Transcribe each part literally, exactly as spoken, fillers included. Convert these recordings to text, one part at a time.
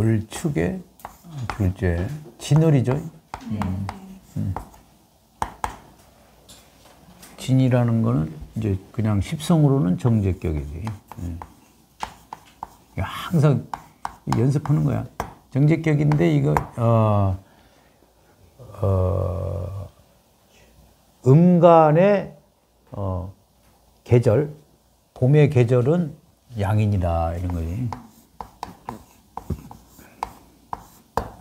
을축의 둘째 진을이죠. 네. 음. 진이라는 거는 이제 그냥 십성으로는 정제격이지. 음. 항상 연습하는 거야. 정제격인데 이거 어, 어, 음간의 어, 계절, 봄의 계절은 양인이다 이런 거지.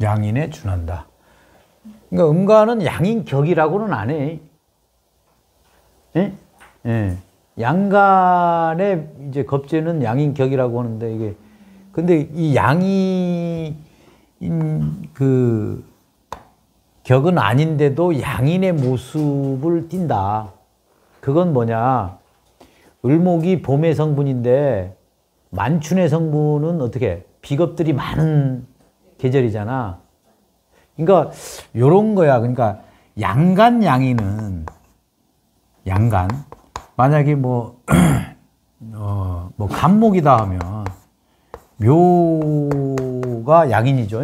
양인에 준한다. 그러니까 음간은 양인격이라고는 안 해. 예? 예. 양간의 이제 겁재는 양인격이라고 하는데 이게 근데 이 양인 그 격은 아닌데도 양인의 모습을 띈다. 그건 뭐냐? 을목이 봄의 성분인데 만춘의 성분은 어떻게 해? 비겁들이 많은 계절이잖아. 그러니까 요런 거야. 그러니까 양간 양인은 양간 만약에 뭐 어 뭐 간목이다 하면 묘가 양인이죠.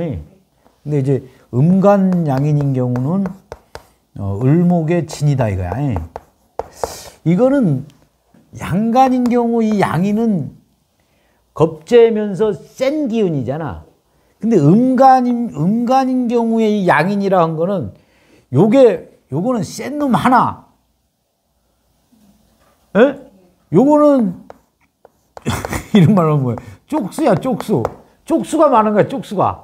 근데 이제 음간 양인인 경우는 어 을목의 진이다 이거야. 이거는 양간인 경우 이 양인은 겁재면서 센 기운이잖아. 근데 음간인, 음간인 경우에 이 양인이라 한 거는 요게, 요거는 센 놈 하나. 에? 요거는, 이런 말 하면 뭐야. 쪽수야, 쪽수. 쪽수가 많은 거야, 쪽수가.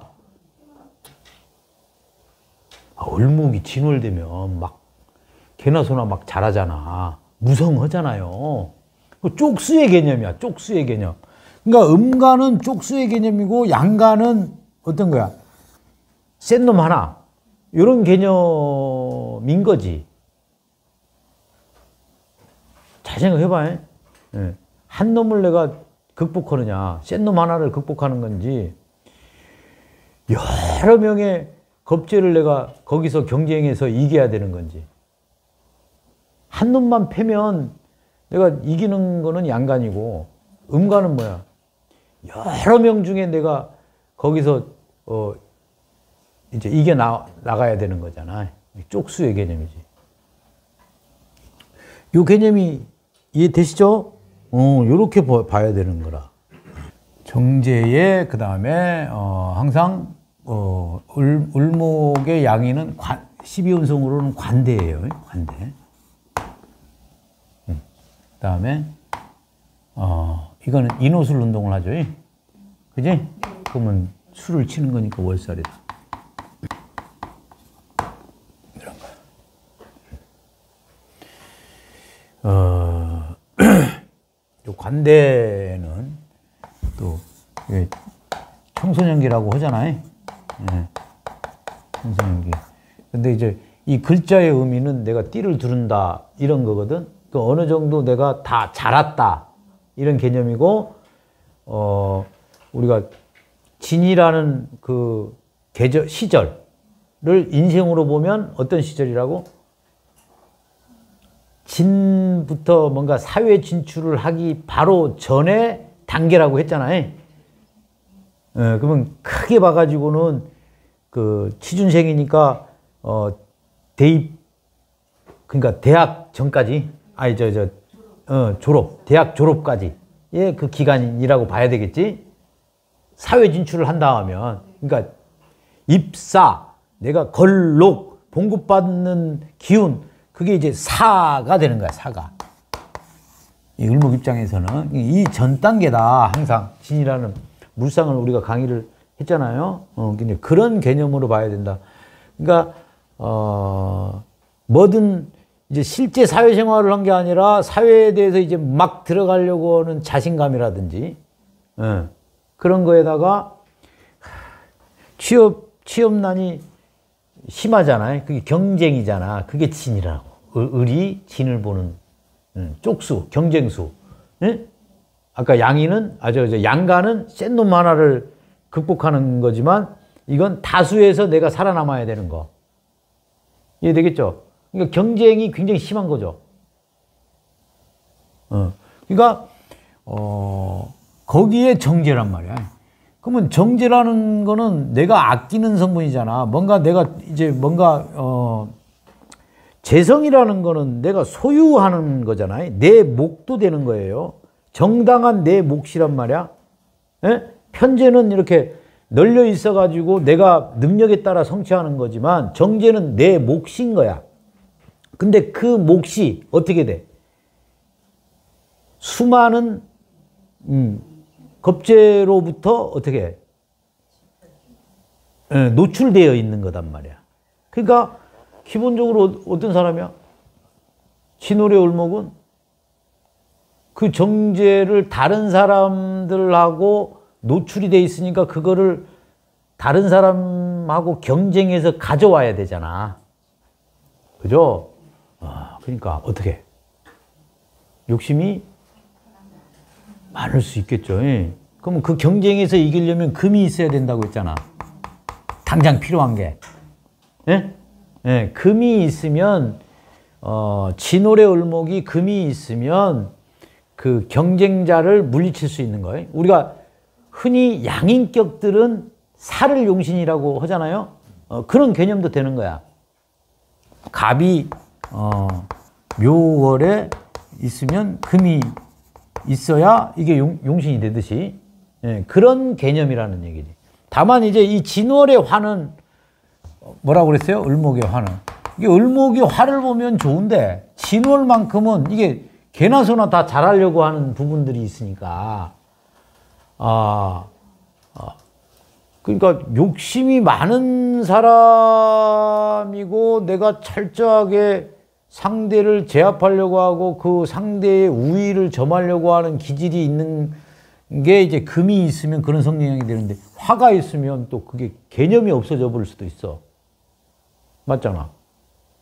아, 을목이 진월되면 막, 개나 소나 막 자라잖아. 무성하잖아요. 그 쪽수의 개념이야, 쪽수의 개념. 그러니까 음간은 쪽수의 개념이고, 양간은 어떤 거야? 센 놈 하나. 이런 개념인 거지. 잘 생각해봐. 예. 한 놈을 내가 극복하느냐, 센 놈 하나를 극복하는 건지, 여러 명의 겁재를 내가 거기서 경쟁해서 이겨야 되는 건지. 한 놈만 패면 내가 이기는 거는 양간이고, 음간은 뭐야? 여러 명 중에 내가 거기서 어 이제 이겨 나, 나가야 되는 거잖아. 쪽수의 개념이지. 요 개념이 이해되시죠? 어, 요렇게 봐야 되는 거라. 정제에 그 다음에 어, 항상 어, 을, 을목의 양인은 관, 십이운성으로는 관대예요. 관대. 음. 그 다음에 어. 이거는 인호술 운동을 하죠. 그지? 네. 그러면 술을 치는 거니까 월살이다. 이런 거야. 어, 요 관대는 또, 청소년기라고 하잖아요. 네. 청소년기. 근데 이제 이 글자의 의미는 내가 띠를 두른다, 이런 거거든. 그 어느 정도 내가 다 자랐다. 이런 개념이고, 어, 우리가 진이라는 그 계절, 시절을 인생으로 보면 어떤 시절이라고? 진부터 뭔가 사회 진출을 하기 바로 전에 단계라고 했잖아요. 예, 그러면 크게 봐가지고는 그 취준생이니까, 어, 대입, 그러니까 대학 전까지, 아니, 저, 저, 어, 졸업, 대학 졸업까지. 예, 그 기간이라고 봐야 되겠지? 사회 진출을 한다 하면. 그러니까, 입사, 내가 걸록, 봉급받는 기운, 그게 이제 사가 되는 거야, 사가. 이 을목 입장에서는 이 전 단계다, 항상. 진이라는 물상을 우리가 강의를 했잖아요. 어, 그런 개념으로 봐야 된다. 그러니까, 어, 뭐든, 이제 실제 사회생활을 한 게 아니라 사회에 대해서 이제 막 들어가려고 하는 자신감이라든지, 예, 그런 거에다가 취업, 취업난이 심하잖아요. 그게 경쟁이잖아. 그게 진이라고. 을이 진을 보는, 음, 쪽수, 경쟁수. 예? 아까 양이는, 아, 저, 저, 양가는 센 놈 하나를 극복하는 거지만 이건 다수에서 내가 살아남아야 되는 거. 이해되겠죠? 그러니까 경쟁이 굉장히 심한 거죠. 어. 그러니까, 어, 거기에 정제란 말이야. 그러면 정제라는 거는 내가 아끼는 성분이잖아. 뭔가 내가 이제 뭔가, 어, 재성이라는 거는 내가 소유하는 거잖아요. 내 몫도 되는 거예요. 정당한 내 몫이란 말이야. 예? 편재는 이렇게 널려 있어 가지고 내가 능력에 따라 성취하는 거지만 정재는 내 몫인 거야. 근데 그 몫이 어떻게 돼? 수많은 음, 겁재로부터 어떻게 해? 예, 노출되어 있는 거단 말이야. 그러니까 기본적으로 어떤 사람이야? 진홀의 울목은 그 정제를 다른 사람들하고 노출이 돼 있으니까 그거를 다른 사람하고 경쟁해서 가져와야 되잖아. 그죠? 아, 그러니까 어떻게? 욕심이 많을 수 있겠죠. 예. 그럼 그 경쟁에서 이기려면 금이 있어야 된다고 했잖아. 당장 필요한 게. 예? 예, 금이 있으면, 어, 진홀의 을목이 금이 있으면 그 경쟁자를 물리칠 수 있는 거예요. 우리가 흔히 양인격들은 살을 용신이라고 하잖아요. 어, 그런 개념도 되는 거야. 갑이, 어, 묘월에 있으면 금이 있어야 이게 용, 용신이 되듯이. 예, 그런 개념이라는 얘기지. 다만 이제 이 진월의 화는 뭐라고 그랬어요? 을목의 화는. 이게 을목의 화를 보면 좋은데, 진월만큼은 이게 개나 소나 다 잘하려고 하는 부분들이 있으니까, 아, 아, 그러니까 욕심이 많은 사람이고, 내가 철저하게 상대를 제압하려고 하고, 그 상대의 우위를 점하려고 하는 기질이 있는 게 이제 금이 있으면 그런 성향이 되는데, 화가 있으면 또 그게 개념이 없어져 버릴 수도 있어. 맞잖아.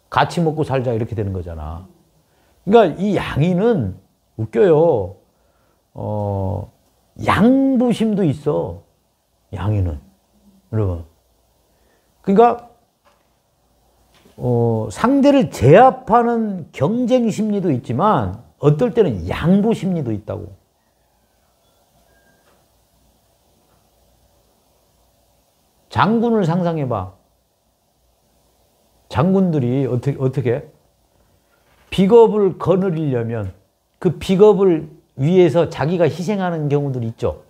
같이 먹고 살자 이렇게 되는 거잖아. 그러니까 이 양이는 웃겨요. 어, 양부심도 있어. 양이는. 여러분. 그러니까 어, 상대를 제압하는 경쟁 심리도 있지만 어떨 때는 양부 심리도 있다고. 장군을 상상해봐. 장군들이 어떻게, 어떻게? 비겁을 거느리려면 그 비겁을 위해서 자기가 희생하는 경우들이 있죠.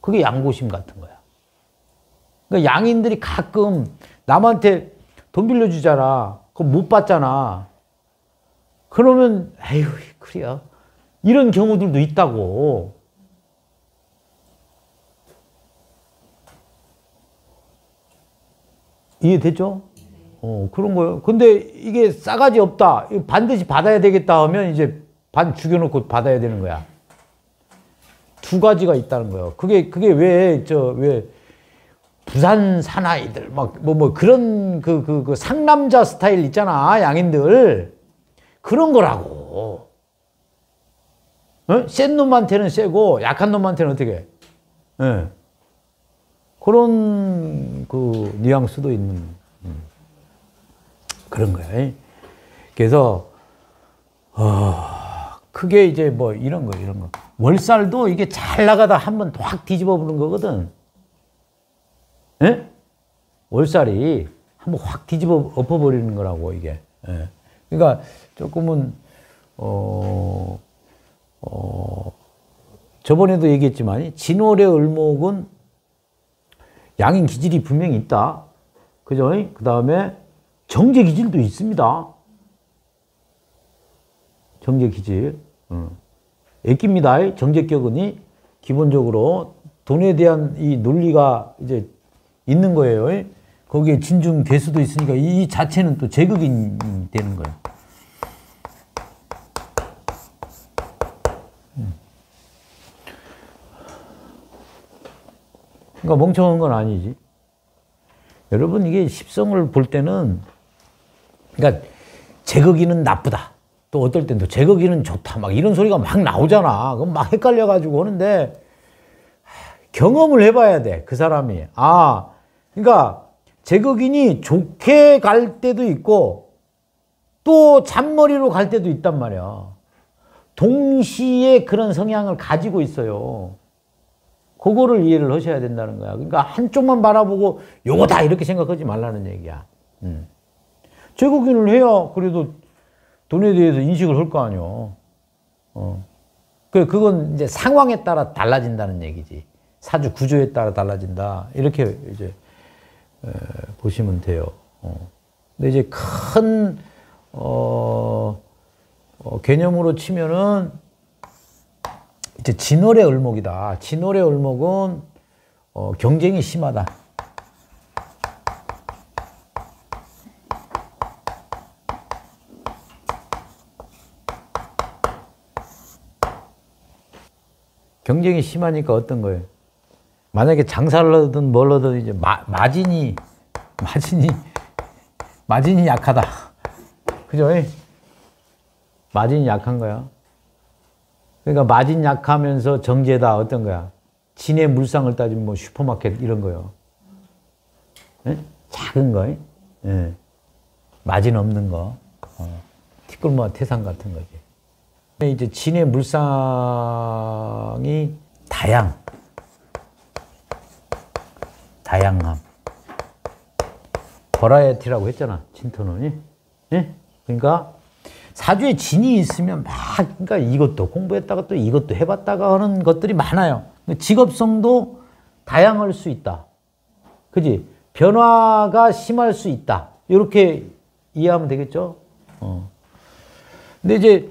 그게 양보심 같은 거야. 그러니까 양인들이 가끔 남한테 돈 빌려주잖아. 그거 못 받잖아. 그러면 에휴, 그래야. 이런 경우들도 있다고. 이해됐죠? 어, 그런 거예요. 근데 이게 싸가지 없다. 반드시 받아야 되겠다 하면 이제 반 죽여놓고 받아야 되는 거야. 두 가지가 있다는 거예요. 그게, 그게 왜, 저, 왜, 부산 사나이들, 막, 뭐, 뭐, 그런, 그, 그, 그, 상남자 스타일 있잖아. 양인들. 그런 거라고. 어? 센 놈한테는 세고, 약한 놈한테는 어떻게 해? 예. 그런 그 뉘앙스도 있는 음. 그런 거예요. 그래서 어, 크게 이제 뭐 이런 거 이런 거 월살도 이게 잘 나가다 한번 확 뒤집어 보는 거거든. 예? 월살이 한번 확 뒤집어 엎어 버리는 거라고 이게. 예. 그러니까 조금은 어, 어, 저번에도 얘기했지만 진월의 을목은 양인 기질이 분명히 있다. 그죠? 그 다음에 정제 기질도 있습니다. 정제 기질. 음. 애깁니다. 정제격은 기본적으로 돈에 대한 이 논리가 이제 있는 거예요. 거기에 진중 괴수도 있으니까 이 자체는 또 제극이 되는 거예요. 그러니까 멍청한 건 아니지. 여러분 이게 십성을 볼 때는 그러니까 제거기는 나쁘다. 또 어떨 땐 또 제거기는 좋다 막 이런 소리가 막 나오잖아. 그럼 막 헷갈려가지고 하는데 경험을 해봐야 돼, 그 사람이. 아, 그러니까 제거기니 좋게 갈 때도 있고 또 잔머리로 갈 때도 있단 말이야. 동시에 그런 성향을 가지고 있어요. 그거를 이해를 하셔야 된다는 거야. 그러니까 한쪽만 바라보고 요거다 이렇게 생각하지 말라는 얘기야. 음. 제거기를 해야 그래도 돈에 대해서 인식을 할 거 아니요. 어. 그 그건 이제 상황에 따라 달라진다는 얘기지. 사주 구조에 따라 달라진다. 이렇게 이제 에, 보시면 돼요. 어. 근데 이제 큰 어, 어, 개념으로 치면은 이제 진월의 을목이다. 진월의 을목은 어, 경쟁이 심하다. 경쟁이 심하니까 어떤 거예요? 만약에 장사를 하든 뭘 하든 이제 마, 마진이, 마진이, 마진이 약하다. 그죠? 마진이 약한 거야. 그러니까 마진 약하면서 정제다. 어떤 거야? 진의 물상을 따지면 뭐 슈퍼마켓 이런 거요. 예? 작은 거. 예. 마진 없는 거. 어. 티끌모아 태산 같은 거지. 이제 진의 물상이 다양, 다양함, 버라이어티라고 했잖아, 진토는. 예? 그러니까 사주에 진이 있으면 막 그러니까 이것도 공부했다가 또 이것도 해봤다가 하는 것들이 많아요. 직업성도 다양할 수 있다, 그지? 변화가 심할 수 있다. 이렇게 이해하면 되겠죠. 어. 근데 이제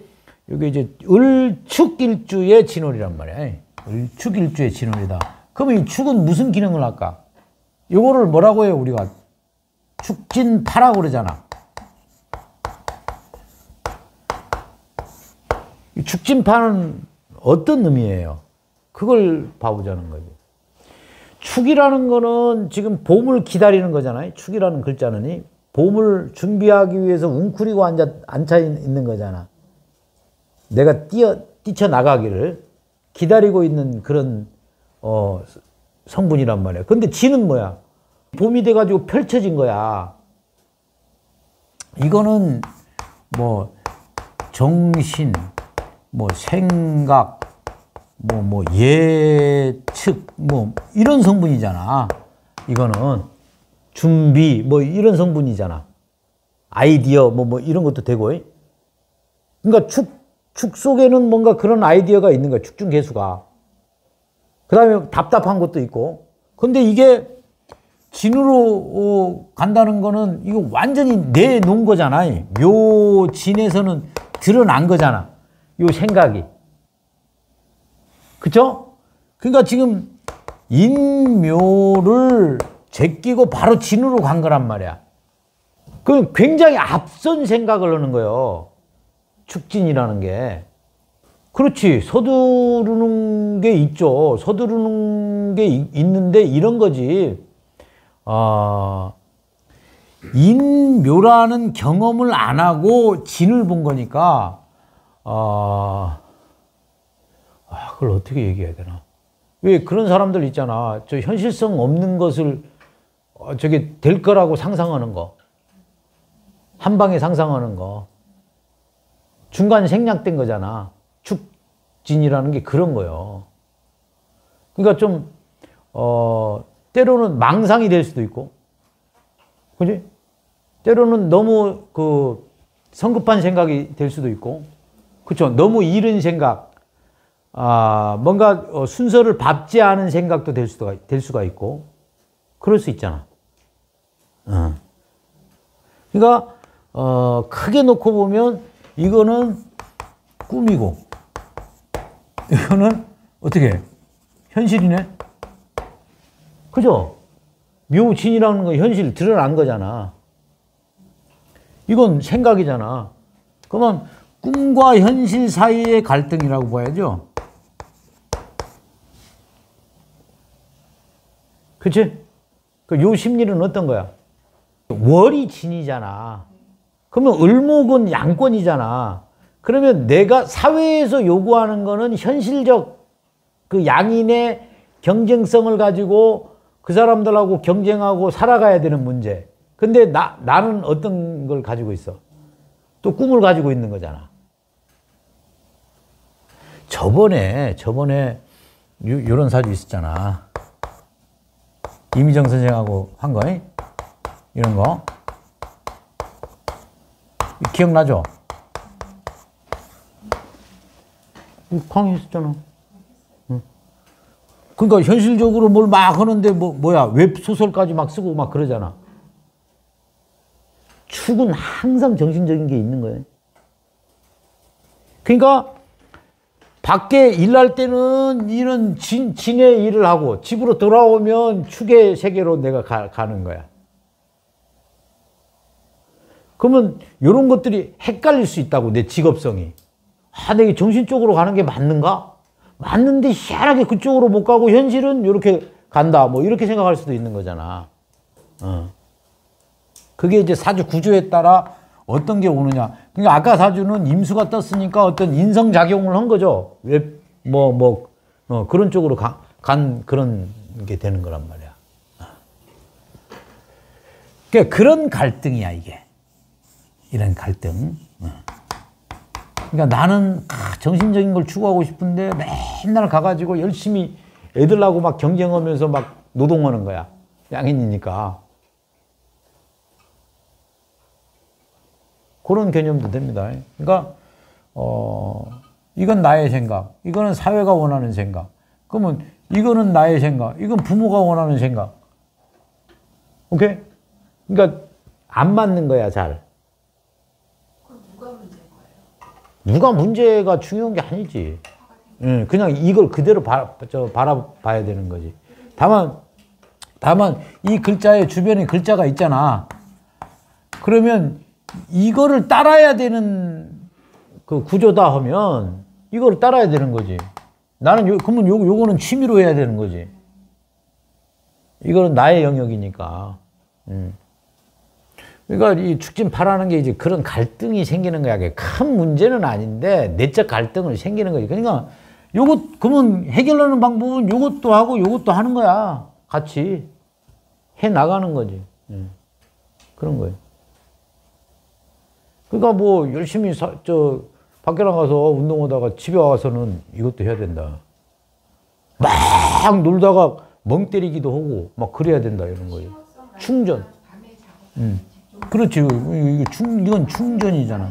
여기 이제 을축일주의 진월이란 말이야. 을축일주의 진월이다. 그러면 이 축은 무슨 기능을 할까? 요거를 뭐라고 해요? 우리가 축진파라고 그러잖아. 이 축진파는 어떤 의미예요? 그걸 봐보자는 거지. 축이라는 거는 지금 봄을 기다리는 거잖아요. 축이라는 글자는 봄을 준비하기 위해서 웅크리고 앉아, 앉아 있는 거잖아. 내가 뛰어, 뛰쳐나가기를 기다리고 있는 그런, 어, 성분이란 말이야. 근데 진은 뭐야? 봄이 돼가지고 펼쳐진 거야. 이거는 뭐, 정신, 뭐, 생각, 뭐, 뭐, 예측, 뭐, 이런 성분이잖아. 이거는 준비, 뭐, 이런 성분이잖아. 아이디어, 뭐, 뭐, 이런 것도 되고. 그러니까 축, 축 속에는 뭔가 그런 아이디어가 있는 거야. 축중개수가. 그 다음에 답답한 것도 있고. 근데 이게 진으로 간다는 거는 이거 완전히 내놓은 거잖아. 묘 진에서는 드러난 거잖아, 요 생각이. 그쵸? 그러니까 지금 인묘를 제끼고 바로 진으로 간 거란 말이야. 그럼 굉장히 앞선 생각을 하는 거예요, 축진이라는 게. 그렇지, 서두르는 게 있죠. 서두르는 게 이, 있는데 이런 거지. 어, 인묘라는 경험을 안 하고 진을 본 거니까, 어, 아, 그걸 어떻게 얘기해야 되나. 왜 그런 사람들 있잖아. 저 현실성 없는 것을 어, 저게 될 거라고 상상하는 거. 한 방에 상상하는 거. 중간 생략된 거잖아. 축진이라는 게 그런 거예요. 그러니까 좀, 어, 때로는 망상이 될 수도 있고, 그지? 때로는 너무 그 성급한 생각이 될 수도 있고, 그쵸? 너무 이른 생각, 아, 뭔가 순서를 밟지 않은 생각도 될 수가, 될 수가 있고, 그럴 수 있잖아. 응. 그러니까, 어, 크게 놓고 보면, 이거는 꿈이고, 이거는 어떻게 해? 현실이네? 그죠? 묘진이라는 건 현실 드러난 거잖아. 이건 생각이잖아. 그러면 꿈과 현실 사이의 갈등이라고 봐야죠. 그치? 그 요 심리는 어떤 거야? 월이 진이잖아. 그러면 을목은 양권이잖아. 그러면 내가 사회에서 요구하는 거는 현실적 그 양인의 경쟁성을 가지고 그 사람들하고 경쟁하고 살아가야 되는 문제. 근데 나, 나는 어떤 걸 가지고 있어? 또 꿈을 가지고 있는 거잖아. 저번에, 저번에 요, 요런 사주 있었잖아. 이미정 선생하고 한 거, 이런 거. 기억나죠? 강의했었잖아. 응. 그러니까 현실적으로 뭘 막 하는데 뭐, 뭐야, 웹소설까지 막 쓰고 막 그러잖아. 축은 항상 정신적인 게 있는 거예요. 그러니까 밖에 일할 때는 이런 진, 진의 일을 하고 집으로 돌아오면 축의 세계로 내가 가, 가는 거야. 그러면 이런 것들이 헷갈릴 수 있다고, 내 직업성이. 아, 내가 정신적으로 가는 게 맞는가? 맞는데 희한하게 그쪽으로 못 가고 현실은 이렇게 간다. 뭐 이렇게 생각할 수도 있는 거잖아. 어. 그게 이제 사주 구조에 따라 어떤 게 오느냐. 그러니까 아까 사주는 임수가 떴으니까 어떤 인성작용을 한 거죠. 왜, 뭐, 뭐, 어, 그런 쪽으로 가, 간 그런 게 되는 거란 말이야. 그러니까 그런 갈등이야, 이게. 이런 갈등. 어. 그러니까 나는 아, 정신적인 걸 추구하고 싶은데 맨날 가가지고 열심히 애들하고 막 경쟁하면서 막 노동하는 거야. 양인이니까. 그런 개념도 됩니다. 그러니까 어, 이건 나의 생각, 이거는 사회가 원하는 생각, 그러면 이거는 나의 생각, 이건 부모가 원하는 생각. 오케이? 그러니까 안 맞는 거야, 잘. 누가 문제가 중요한 게 아니지. 응, 그냥 이걸 그대로 바, 저, 바라봐야 되는 거지. 다만, 다만, 이 글자의 주변에 글자가 있잖아. 그러면 이거를 따라야 되는 그 구조다 하면 이걸 따라야 되는 거지. 나는 요, 그러면 요, 요거는 취미로 해야 되는 거지. 이거는 나의 영역이니까. 응. 그러니까 이 축진파라는 게 이제 그런 갈등이 생기는 거야. 큰 문제는 아닌데 내적 갈등을 생기는 거지. 그러니까 요것 그러면 해결하는 방법은 요것도 하고 요것도 하는 거야. 같이 해 나가는 거지. 예. 그런 거예요. 그러니까 뭐 열심히 사, 저 밖에 나가서 운동하다가 집에 와서는 이것도 해야 된다. 막 놀다가 멍 때리기도 하고 막 그래야 된다 이런 거예요. 충전. 음. 그렇지. 이건 충전이잖아.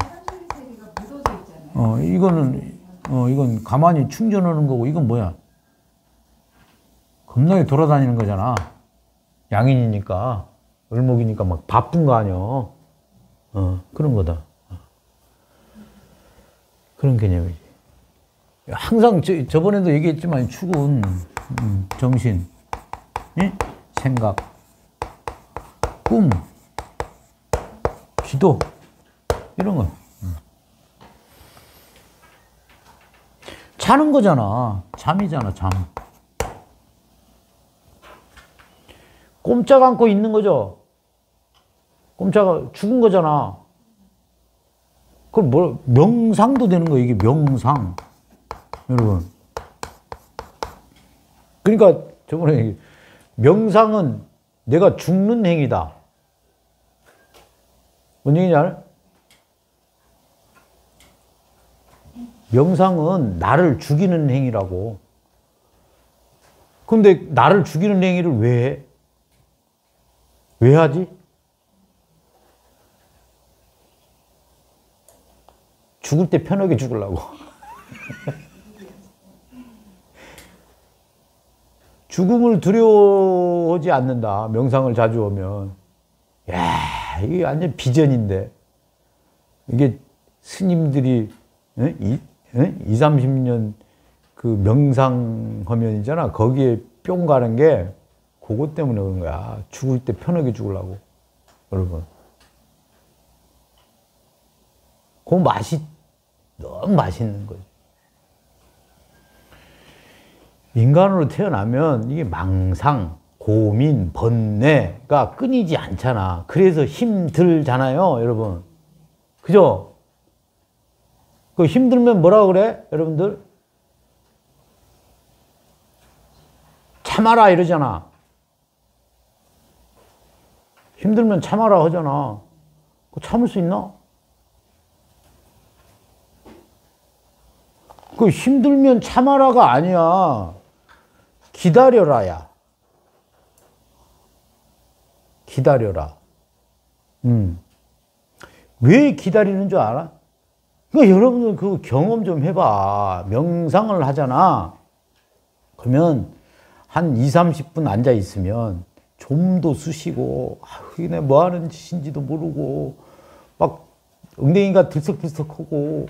어, 이거는, 어, 이건 가만히 충전하는 거고, 이건 뭐야? 겁나게 돌아다니는 거잖아. 양인이니까, 을목이니까 막 바쁜 거 아니야. 어, 그런 거다. 어. 그런 개념이지. 항상 저, 저번에도 얘기했지만, 축은, 음, 정신, 예? 생각, 꿈, 기도 이런 거 자는 거잖아. 잠이잖아. 잠. 꼼짝 않고 있는 거죠. 꼼짝 죽은 거잖아. 그럼 뭐 명상도 되는 거야. 이게 명상. 여러분. 그러니까 저번에 명상은 내가 죽는 행위다. 뭔 얘기인지 알아? 명상은 나를 죽이는 행위라고. 근데 나를 죽이는 행위를 왜 해? 왜 하지? 죽을 때 편하게 죽으려고. 죽음을 두려워하지 않는다. 명상을 자주 하면. 야. 이게 완전 비전인데 이게 스님들이 이삼십 년 그 명상허면이잖아. 거기에 뿅 가는 게 그것 때문에 그런 거야. 죽을 때 편하게 죽으려고. 여러분 그 맛이 너무 맛있는 거지. 인간으로 태어나면 이게 망상 고민, 번뇌가 끊이지 않잖아. 그래서 힘들잖아요, 여러분. 그죠? 그 힘들면 뭐라 그래? 여러분들 참아라 이러잖아. 힘들면 참아라 하잖아. 그거 참을 수 있나? 그 힘들면 참아라가 아니야. 기다려라야. 기다려라. 음. 왜 기다리는 줄 알아? 그러니까 여러분들 그 경험 좀 해봐. 명상을 하잖아. 그러면 한 이삼십 분 앉아 있으면 좀도 쑤시고, 아, 이게 뭐 하는 짓인지도 모르고, 막 엉덩이가 들썩들썩하고,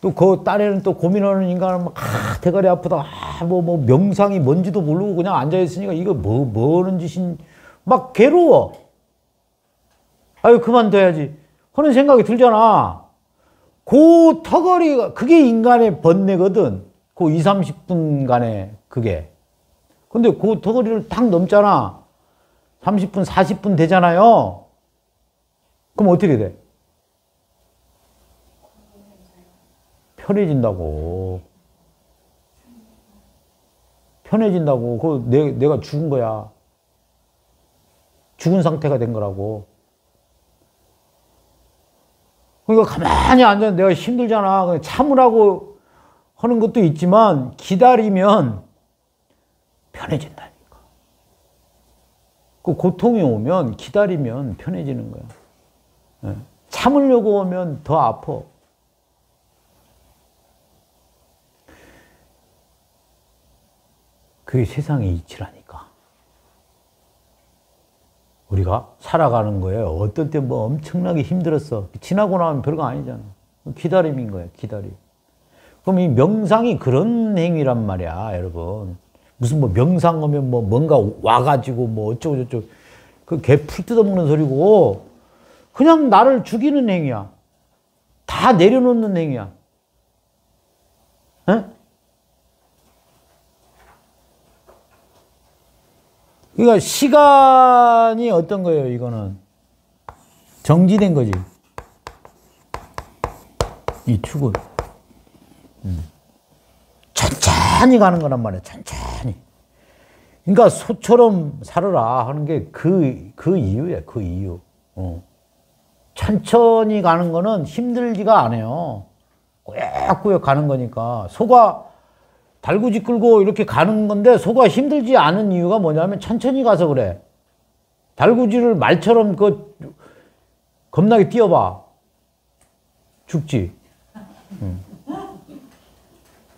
또 그 딸에는 또 고민하는 인간은 막, 아, 대가리 아프다. 아, 뭐, 뭐, 명상이 뭔지도 모르고 그냥 앉아있으니까 이거 뭐, 뭐 하는 짓인, 막 괴로워. 아유, 그만둬야지 하는 생각이 들잖아. 그 턱걸이가, 그게 인간의 번뇌거든. 그 이삼십 분간의 그게. 근데 그 턱걸이를 딱 넘잖아. 삼십 분, 사십 분 되잖아요. 그럼 어떻게 돼? 편해진다고. 편해진다고. 그 내, 내가 죽은 거야. 죽은 상태가 된 거라고. 그러니까 가만히 앉아 내가 힘들잖아. 그냥 참으라고 하는 것도 있지만 기다리면 편해진다니까. 그 고통이 오면 기다리면 편해지는 거야. 참으려고 하면 더 아파. 그게 세상의 이치라니까. 우리가 살아가는 거예요. 어떤 때 뭐 엄청나게 힘들었어. 지나고 나면 별거 아니잖아. 기다림인 거야, 기다림. 그럼 이 명상이 그런 행위란 말이야, 여러분. 무슨 뭐 명상하면 뭐 뭔가 와가지고 뭐 어쩌고저쩌고. 그 개 풀 뜯어먹는 소리고, 그냥 나를 죽이는 행위야. 다 내려놓는 행위야. 응? 그러니까 시간이 어떤 거예요, 이거는? 정지된 거지. 이 축은. 음. 천천히 가는 거란 말이야, 천천히. 그러니까 소처럼 살아라 하는 게 그, 그 이유야, 그 이유. 어. 천천히 가는 거는 힘들지가 않아요. 꾸역꾸역 가는 거니까. 소가 달구지 끌고 이렇게 가는 건데 소가 힘들지 않은 이유가 뭐냐면 천천히 가서 그래. 달구지를 말처럼 그 겁나게 뛰어봐. 죽지. 응.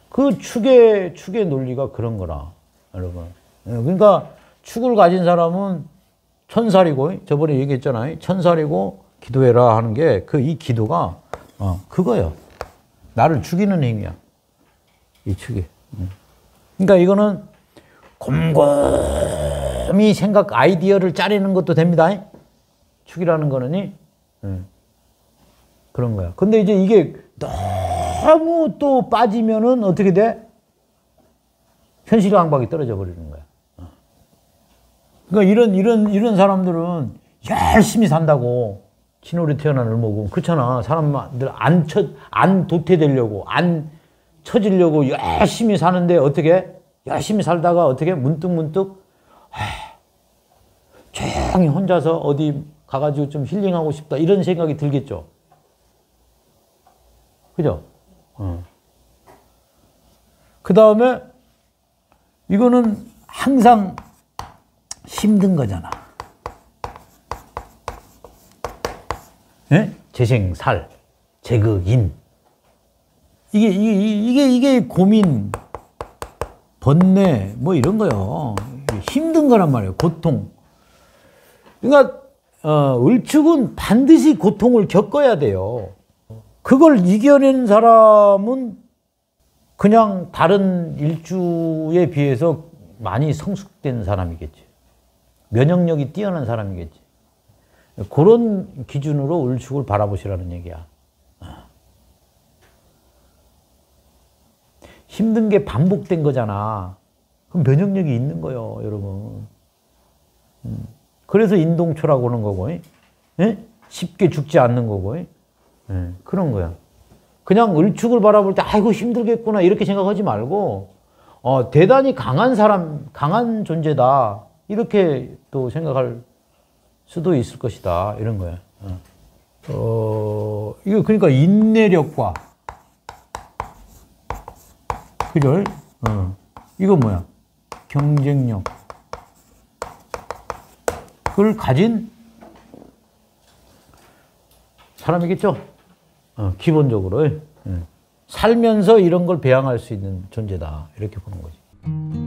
그 축의, 축의 논리가 그런 거라, 여러분. 그러니까 축을 가진 사람은 천살이고, 저번에 얘기했잖아요. 천살이고 기도해라 하는 게 그 이 기도가 어, 그거예요. 나를 죽이는 행위야. 이 축이. 그러니까 이거는 곰곰이 생각, 아이디어를 짜내는 것도 됩니다. 축이라는 거는 그런 거야. 근데 이제 이게 너무 또 빠지면은 어떻게 돼? 현실의 강박이 떨어져 버리는 거야. 그러니까 이런 이런 이런 사람들은 열심히 산다고 진월에 태어난 을목은 그렇잖아. 사람들 안 쳐, 안 도태되려고, 안 쳐지려고 열심히 사는데 어떻게? 열심히 살다가 어떻게? 문득문득 조용히 혼자서 어디 가가지고 좀 힐링하고 싶다 이런 생각이 들겠죠. 그죠? 어. 그 다음에 이거는 항상 힘든 거잖아. 예? 재생살, 재극인. 이게, 이게, 이게, 이게 고민, 번뇌, 뭐 이런 거요. 힘든 거란 말이에요. 고통. 그러니까, 어, 을축은 반드시 고통을 겪어야 돼요. 그걸 이겨낸 사람은 그냥 다른 일주에 비해서 많이 성숙된 사람이겠지. 면역력이 뛰어난 사람이겠지. 그런 기준으로 을축을 바라보시라는 얘기야. 힘든 게 반복된 거잖아. 그럼 면역력이 있는 거예요, 여러분. 그래서 인동초라고 하는 거고, 예? 쉽게 죽지 않는 거고, 예? 그런 거야. 그냥 을축을 바라볼 때 아이고 힘들겠구나 이렇게 생각하지 말고 어, 대단히 강한 사람, 강한 존재다 이렇게 또 생각할 수도 있을 것이다 이런 거예요. 어, 어 이거 그러니까 인내력과 그를 어, 이거 뭐야? 경쟁력. 그걸 가진 사람이겠죠? 어, 기본적으로. 예. 살면서 이런 걸 배양할 수 있는 존재다. 이렇게 보는 거지.